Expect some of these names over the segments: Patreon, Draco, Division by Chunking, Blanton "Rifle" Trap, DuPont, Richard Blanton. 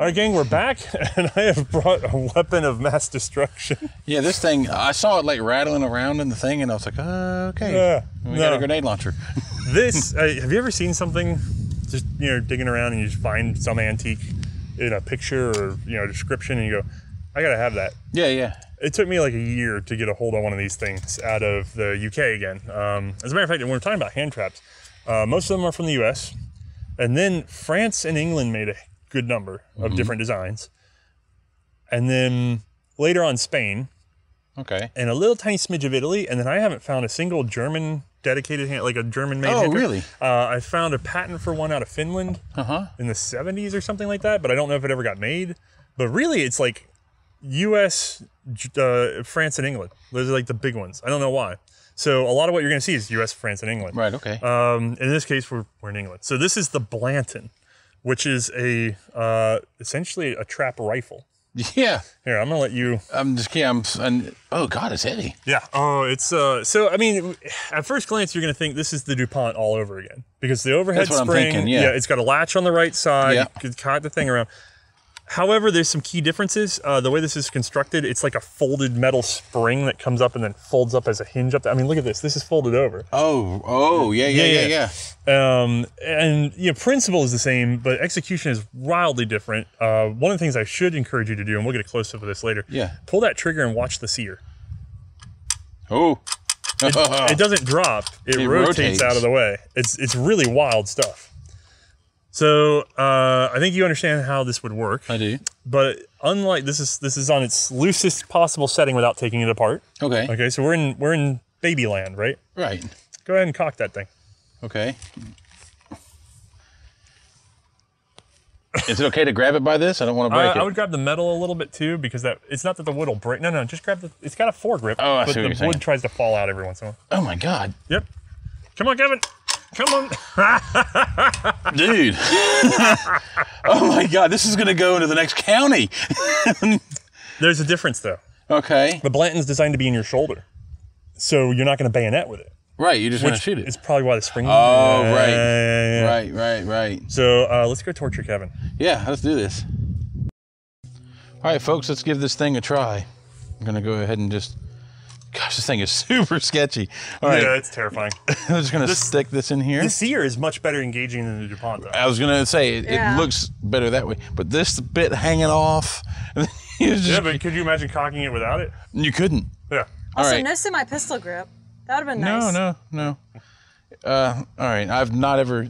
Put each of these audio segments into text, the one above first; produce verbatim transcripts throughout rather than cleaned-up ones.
All right, gang, we're back, and I have brought a weapon of mass destruction. Yeah, this thing, I saw it like rattling around in the thing, and I was like, oh, okay, yeah, we no. got a grenade launcher. This, uh, have you ever seen something, just, you know, digging around and you just find some antique in a picture or, you know, description, and you go, I gotta have that. Yeah, yeah. It took me like a year to get a hold on one of these things out of the U K again. Um, as a matter of fact, when we're talking about hand traps, uh, most of them are from the U S, and then France and England made a good number of mm-hmm. different designs, and then later on Spain, okay, and a little tiny smidge of Italy, and then I haven't found a single German dedicated hand, like a German made. Oh, hand really? Uh, I found a patent for one out of Finland uh-huh. in the seventies or something like that, but I don't know if it ever got made. But really, it's like U S, uh, France, and England. Those are like the big ones. I don't know why. So a lot of what you're going to see is U S, France, and England. Right. Okay. Um, in this case, we're we're in England. So this is the Blanton, which is a uh, essentially a trap rifle. Yeah. Here, I'm gonna let you. I'm just yeah. I'm, I'm, oh God, it's heavy. Yeah. Oh, it's uh. So I mean, at first glance, you're gonna think this is the DuPont all over again because the overhead That's what spring. I'm thinking, yeah. yeah. It's got a latch on the right side. Yeah. You can cut the thing around. However, there's some key differences. Uh, the way this is constructed, it's like a folded metal spring that comes up and then folds up as a hinge up. The, I mean, look at this. This is folded over. Oh, oh, yeah, yeah, yeah, yeah. yeah. Um, and you know, principle is the same, but execution is wildly different. Uh, one of the things I should encourage you to do, and we'll get a close-up of this later, yeah. pull that trigger and watch the sear. Oh. it, it doesn't drop. It, it rotates, rotates out of the way. It's, it's really wild stuff. So uh, I think you understand how this would work. I do. But unlike this is this is on its loosest possible setting without taking it apart. Okay. Okay. So we're in we're in baby land, right? Right. Go ahead and cock that thing. Okay. Is it okay to grab it by this? I don't want to break uh, it. I would grab the metal a little bit too because that it's not that the wood will break. No, no. Just grab the. It's got a foregrip. Oh, I see what you're saying. But the wood tries to fall out every once in a while. Oh my God. Yep. Come on, Kevin. Come on. Dude. Oh my God, this is going to go into the next county. There's a difference though. Okay. The Blanton's designed to be in your shoulder. So you're not going to bayonet with it. Right, you just want to shoot it. It's probably why the spring. Oh, uh, right. Yeah, yeah, yeah. Right, right, right. So uh, let's go torture Kevin. Yeah, let's do this. All right, folks, let's give this thing a try. I'm going to go ahead and just. Gosh, this thing is super sketchy. All right. Yeah, it's terrifying. I'm just going to stick this in here. This sear is much better engaging than the DuPont, though. I was going to say, it, yeah. it looks better that way. But this bit hanging off. Just, yeah, but could you imagine cocking it without it? You couldn't. Yeah. All also, right. no semi-pistol grip. That would have been nice. No, no, no. Uh, all right, I've not ever... Okay.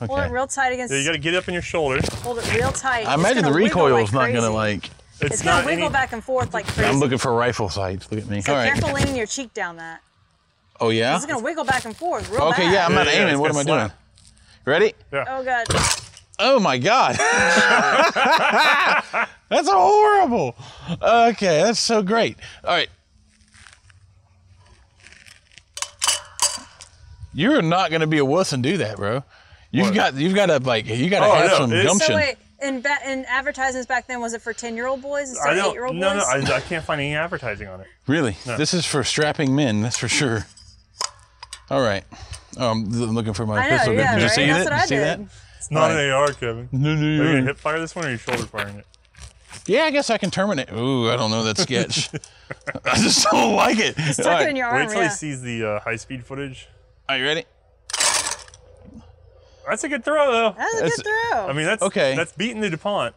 Hold it real tight against... Yeah, you got to get it up in your shoulder. Hold it real tight. I it's imagine the recoil's like not going to, like... It's, it's going to wiggle any... back and forth like crazy. I'm looking for rifle sights. Look at me. So all right. Careful leaning your cheek down that. Oh, yeah? It's going to wiggle back and forth real Okay, bad. yeah, I'm yeah, not yeah, aiming. What am I doing? Ready? Yeah. Oh, God. Oh, my God. That's horrible. Okay, that's so great. All right. You're not going to be a wuss and do that, bro. You've what? got you've got to, like, you got to oh, have no, some gumption. So In, in advertisements back then, was it for ten-year-old boys instead of eight-year-old boys? No, no, I, I can't find any advertising on it. Really? No. This is for strapping men, that's for sure. All right. Oh, I'm looking for my I know, pistol. Yeah, did you right? see, that's it? What I see did. that? It's not right. an A R, Kevin. No, no, no. Are you going to hip fire this one or are you shoulder firing it? Yeah, I guess I can terminate. Ooh, I don't know that sketch. I just don't like it. Just tuck right. it in your arm, Wait till yeah. he sees the uh, high-speed footage. Are you ready? That's a good throw, though. That's a that's, good throw. I mean, that's okay. That's beating the DuPont.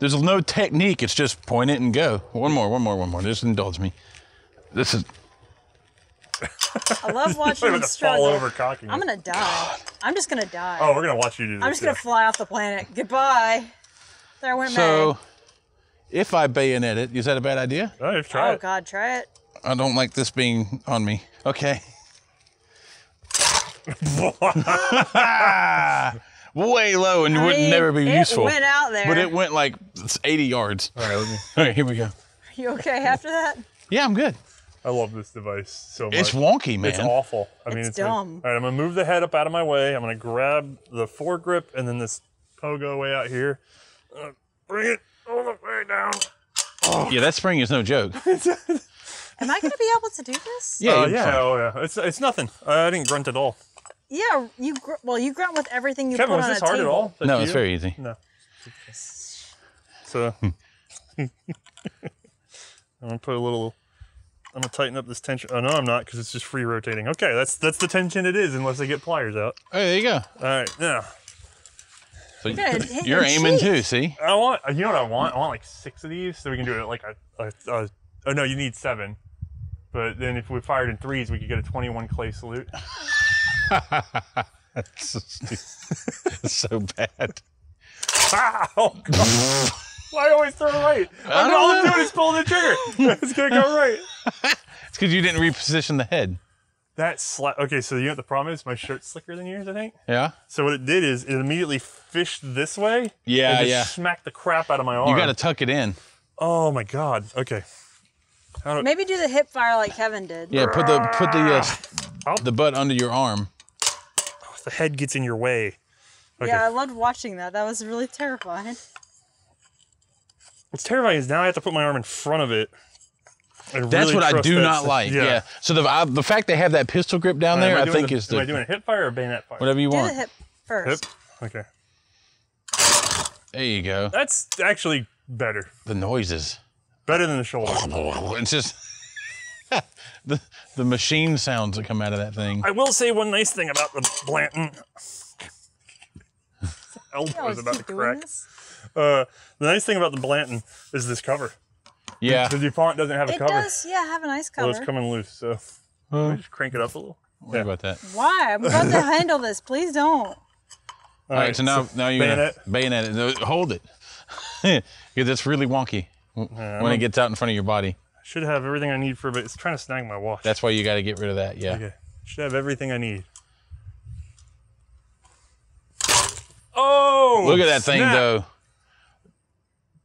There's no technique. It's just point it and go. One more, one more, one more. Just indulge me. This is. I love watching you struggle. Fall over cocking. I'm gonna die. God. I'm just gonna die. Oh, we're gonna watch you do this. I'm just yeah. gonna fly off the planet. Goodbye. There went So, mad. if I bayonet it, is that a bad idea? No, just try oh, it. Oh God, try it. I don't like this being on me. Okay. Way low and I wouldn't mean, never be it useful. It went out there. But it went like eighty yards. All right, let me, all right, here we go. Are you okay after that? Yeah, I'm good. I love this device so much. It's wonky, man. It's awful. I it's mean, it's dumb. Like, all right, I'm going to move the head up out of my way. I'm going to grab the foregrip and then this pogo way out here. Uh, bring it all the way down. Oh. Yeah, that spring is no joke. Am I going to be able to do this? Yeah, uh, yeah, oh, yeah. It's, it's nothing. I didn't grunt at all. Yeah, you gr well, you grunt with everything you Kevin, put on a table. Kevin, was this hard at all? No, you? it's very easy. No. so I'm gonna put a little. I'm gonna tighten up this tension. Oh no, I'm not, because it's just free rotating. Okay, that's that's the tension it is, unless I get pliers out. Oh, there you go. All right, now. So Good, you're aiming too, see? I want. You know what I want? I want like six of these, so we can do it at like a. a, a oh no, you need seven. But then if we fired in threes, we could get a twenty-one clay salute. That's so, that's so bad. Wow! Why always throw right? I mean, all I'm doing is pulling the trigger. It's gonna go right. It's because you didn't reposition the head. That slap. Okay, so you know what the problem is? My shirt's slicker than yours, I think. Yeah. So what it did is it immediately fished this way. Yeah, and just yeah. Smacked the crap out of my arm. You got to tuck it in. Oh my god. Okay. Do Maybe do the hip fire like Kevin did. Yeah, put the put the uh, the butt under your arm. Oh, the head gets in your way. Okay. Yeah, I loved watching that. That was really terrifying. What's terrifying is now I have to put my arm in front of it. I That's really what I do that. not like. Yeah. yeah. So the I, the fact they have that pistol grip down right, there, I, I think the, is the. Am I doing a hip fire or a bayonet fire? Whatever you do want. The hip first. Hip. Okay. There you go. That's actually better. The noises. Better than the shoulder. It's just the the machine sounds that come out of that thing. I will say one nice thing about the Blanton. Elbow is about to crack. Uh, the nice thing about the Blanton is this cover. Yeah. The DuPont doesn't have a it cover. It does, yeah, have a nice cover. Well, it's coming loose, so uh, let me just crank it up a little. What yeah. about that? Why? I'm about to handle this. Please don't. All, All right, right, so now, so now you're going to bayonet it. No, hold it. Yeah, that's really wonky when yeah, it gets out in front of your body. I should have everything I need for a bit. It's trying to snag my watch. That's why you got to get rid of that, yeah. Okay. Should have everything I need. Oh! Look at that snap. thing, though.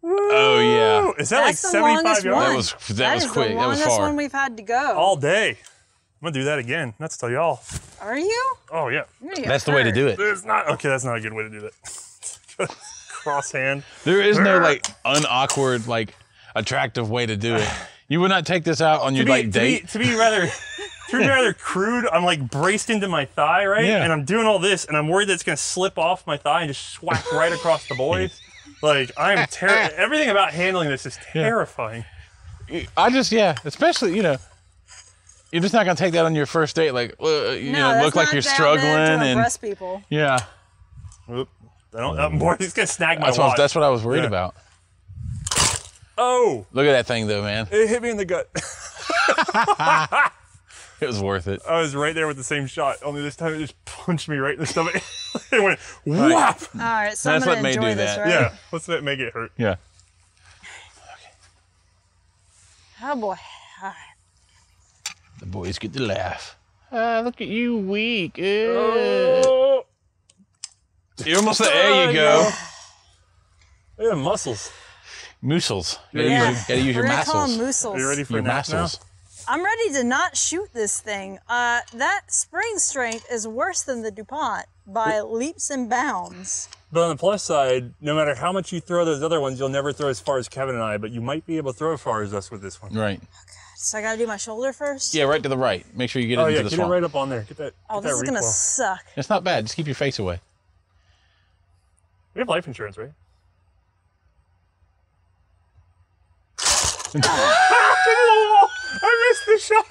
Woo. Oh yeah, is that That's like seventy-five yards? That was that, that was quick. That was far. That's one we've had to go all day. I'm gonna do that again. That's tell y'all. Are you? Oh yeah. That's hurt. the way to do it. It's not okay. That's not a good way to do that. Cross hand. There is no like unawkward, like attractive way to do it. You would not take this out on your be, like date. To be, to be rather. To be rather crude, I'm like braced into my thigh, right? Yeah. And I'm doing all this, and I'm worried that it's gonna slip off my thigh and just swack right across the boys. Like, I'm terrified. Everything about handling this is terrifying. Yeah. I just, yeah, especially, you know, you're just not going to take that on your first date. Like, uh, you no, know, look like you're struggling. And impress people. Yeah. Oop. I don't, I'm worried it's going to snag my that's watch. What, that's what I was worried yeah. about. Oh. Look at that thing, though, man. It hit me in the gut. It was worth it. I was right there with the same shot, only this time it just punched me right in the stomach. It went whap. All right, so that's what made do this, that. Right? Yeah, let's let make it hurt. Yeah. Okay. Oh boy. All right. The boys get to laugh. Ah, uh, look at you, weak. Oh. You're almost there. There you go. Yeah, muscles. Muscles. You gotta yeah. use your, gotta use your muscles. Are you ready for your muscles? I'm ready to not shoot this thing. Uh, that spring strength is worse than the DuPont by leaps and bounds. But on the plus side, no matter how much you throw those other ones, you'll never throw as far as Kevin and I, but you might be able to throw as far as us with this one. Right. Oh, God. So I got to do my shoulder first? Yeah, right to the right. Make sure you get oh, into yeah, the swamp. Oh, yeah, get it right up on there. Get that. Oh, get this that is going to suck. It's not bad. Just keep your face away. We have life insurance, right? I missed the shot.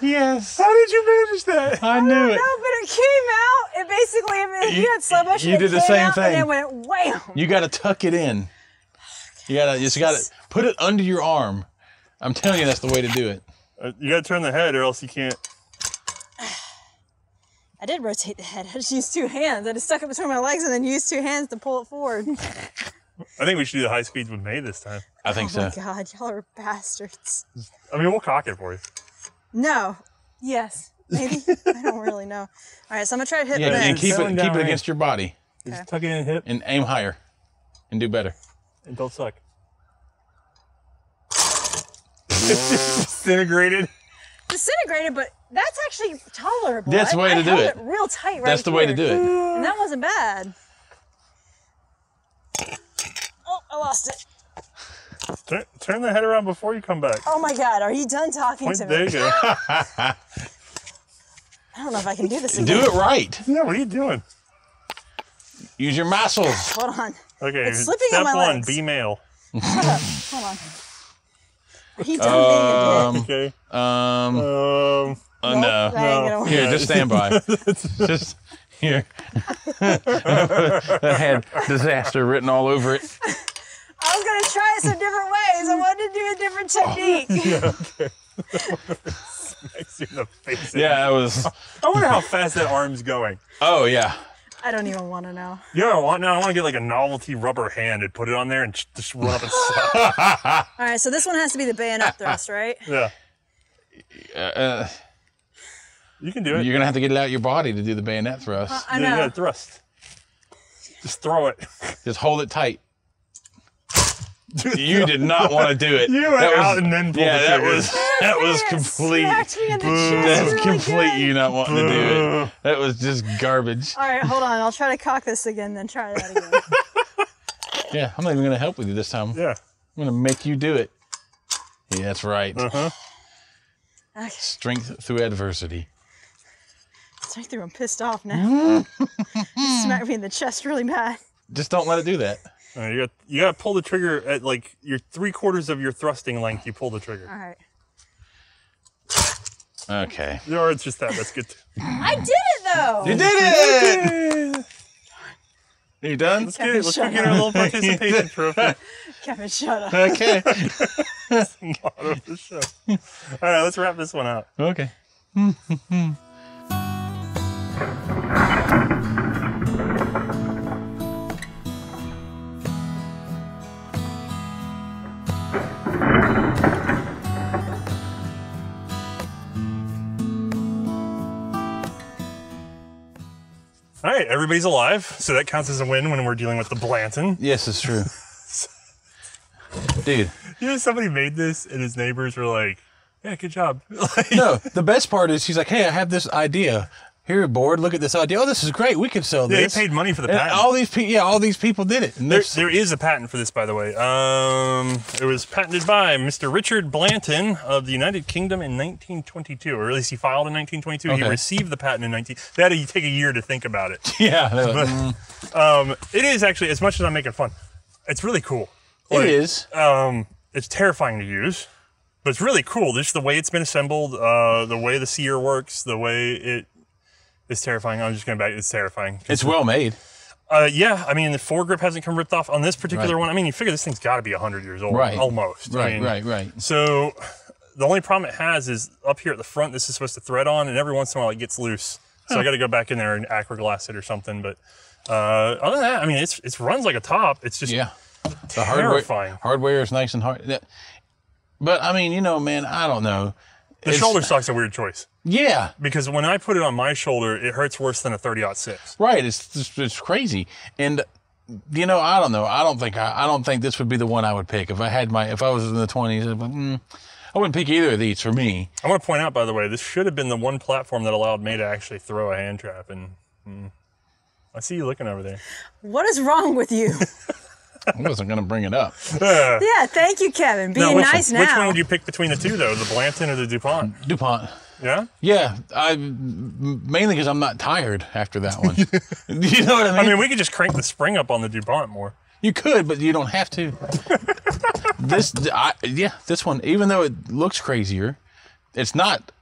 Yes. How did you manage that? I, I knew don't it. No, but it came out. It basically, I mean, you, he had so much. You it did the same thing. And it went wham. You got to tuck it in. Okay. You got to just got to put it under your arm. I'm telling you, that's the way to do it. Uh, you got to turn the head, or else you can't. I did rotate the head. I just used two hands. I just stuck it between my legs and then used two hands to pull it forward. I think we should do the high speeds with May this time. I think so. Oh my god, y'all are bastards. I mean, we'll cock it for you. No. Yes. Maybe. I don't really know. All right, so I'm going to try to hit yeah, and keep it. And keep it against your body. Okay. Just tuck it in and hip. And aim higher. And do better. And don't suck. Disintegrated. Disintegrated, but that's actually tolerable. That's the way I, to I do it. it. Real tight right That's the here. way to do it. And that wasn't bad. Oh, I lost it. Turn, turn the head around before you come back. Oh my God, are you done talking Point to me? There you go. I don't know if I can do this again. Do it right. No, what are you doing? Use your muscles. Hold on. Okay, it's slipping step on my one, legs. Be male. Shut up. Hold on. He done um, being a dick. Okay. Um, um, oh, no. no. no. Here, yeah. just stand by. Just here. That had disaster written all over it. I was going to try it some different ways. I wanted to do a different technique. Oh, yeah, okay. Smacks you in the face. Yeah, it was. I wonder how fast that arm's going. Oh, yeah. I don't even want to know. You don't want to know? I want to get like a novelty rubber hand and put it on there and just run up and slap. All right, so this one has to be the bayonet thrust, right? Yeah. Uh, you can do it. You're going to have to get it out of your body to do the bayonet thrust. Uh, I know. You got to thrust. Just throw it. Just hold it tight. You did not want to do it. You went was, out and then pulled yeah, the trigger. That was, that was complete. That was really complete good. You not wanting Boo. to do it. That was just garbage. All right, hold on. I'll try to cock this again, then try that again. Yeah, I'm not even going to help with you this time. Yeah. I'm going to make you do it. Yeah, that's right. Uh-huh. Okay. Strength through adversity. Strength through I'm pissed off now. Smacked me in the chest really bad. Just don't let it do that. Right, you got you got to pull the trigger at like your three quarters of your thrusting length. You pull the trigger. All right. Okay. No, it's just that. That's good. I did it though. You did it. Are you done? Let's Kevin, get it. Let's go get our little participation trophy. Kevin, shut up. Okay. That's the motto of the show. All right, let's wrap this one up. Okay. All right, everybody's alive, so that counts as a win when we're dealing with the Blanton. Yes, it's true. Dude. You know, somebody made this, and his neighbors were like, yeah, good job. Like, no, the best part is he's like, hey, I have this idea. Here, board, look at this idea. Oh, this is great. We could sell yeah, this. They paid money for the patent. And all these pe yeah, all these people did it. There, there is a patent for this, by the way. Um, it was patented by Mister Richard Blanton of the United Kingdom in nineteen twenty-two, or at least he filed in nineteen twenty-two. Okay. He received the patent in nineteen. They had to take a year to think about it. Yeah. But, like, mm. um, it is actually, as much as I'm making fun, it's really cool. Like, it is. Um, it's terrifying to use. But it's really cool. Just the way it's been assembled, uh, the way the sear works, the way it is terrifying. I'm just going back. It's terrifying. It's well made. Uh, yeah. I mean, the foregrip hasn't come ripped off on this particular right. one. I mean, you figure this thing's got to be one hundred years old. Right. Almost. Right, I mean, right, right. So the only problem it has is up here at the front, this is supposed to thread on, and every once in a while it gets loose. So huh. I got to go back in there and acroglass it or something. But uh, other than that, I mean, it's it runs like a top. It's just yeah. terrifying. The hardware, hardware is nice and hard. But, I mean, you know, man, I don't know. The it's, shoulder stock's a weird choice. Yeah. Because when I put it on my shoulder, it hurts worse than a thirty aught six. Right. It's, it's it's crazy. And, you know, I don't know. I don't think I, I don't think this would be the one I would pick. If I had my, if I was in the twenties, I'd be, mm, I wouldn't pick either of these for me. I want to point out, by the way, this should have been the one platform that allowed me to actually throw a hand trap. And mm, I see you looking over there. What is wrong with you? I wasn't going to bring it up. Uh, yeah, thank you, Kevin. Being now, which, nice now. Which one would you pick between the two, though? The Blanton or the DuPont? DuPont. Yeah? Yeah. I, mainly because I'm not tired after that one. You know what I mean? I mean, we could just crank the spring up on the DuPont more. You could, but you don't have to. This, I, yeah, this one, even though it looks crazier, it's not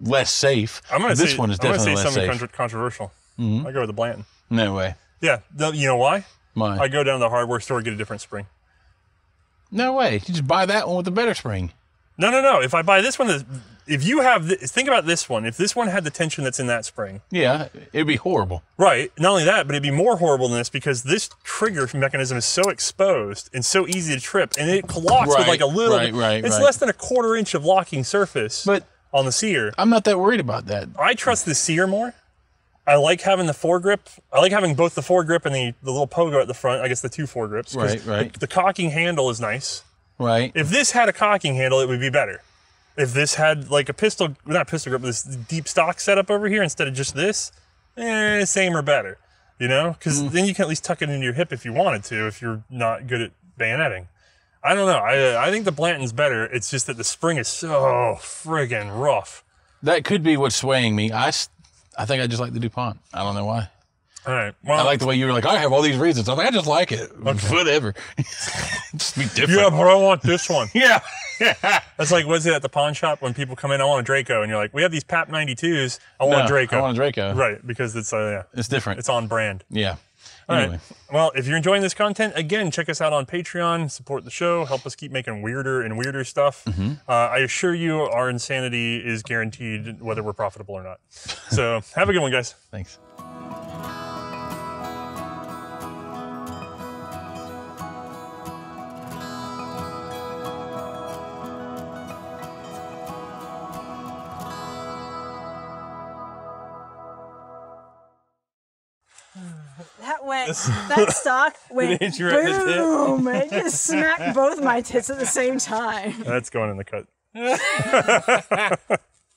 less safe. I'm gonna this say, one is definitely less safe. I'm going to say something controversial. Mm-hmm. I go with the Blanton. No way. Yeah. The, you know why? Mine. I go down to the hardware store and get a different spring. No way. You just buy that one with a better spring. No, no, no. If I buy this one, if you have, this, think about this one. If this one had the tension that's in that spring. Yeah, it'd be horrible. Right. Not only that, but it'd be more horrible than this because this trigger mechanism is so exposed and so easy to trip. And it clocks right, with like a little, right, right, it's right. less than a quarter inch of locking surface but on the sear. I'm not that worried about that. I trust the sear more. I like having the foregrip. I like having both the foregrip and the, the little pogo at the front. I guess the two foregrips. Right, right. The, the cocking handle is nice. Right. If this had a cocking handle, it would be better. If this had like a pistol, not pistol grip, but this deep stock setup over here instead of just this, eh, same or better. You know? Because mm. then you can at least tuck it into your hip if you wanted to, if you're not good at bayoneting. I don't know. I, I think the Blanton's better. It's just that the spring is so friggin' rough. That could be what's swaying me. I... I think I just like the DuPont. I don't know why. All right. Well, I like the way you were like, I have all these reasons. I'm like, I just like it. Okay. Whatever. Just be different. Yeah, but I want this one. Yeah. That's like, what is it at the pawn shop when people come in, I want a Draco. And you're like, we have these P A P ninety-twos. I want no, a Draco. I want a Draco. Right. Because it's, uh, yeah. It's different. It's on brand. Yeah. All anyway. Right. Well, if you're enjoying this content, again, check us out on Patreon. Support the show. Help us keep making weirder and weirder stuff. Mm-hmm. uh, I assure you our insanity is guaranteed whether we're profitable or not. So have a good one, guys. Thanks. That went, that sock went boom. It just smacked both my tits at the same time. That's going in the cut.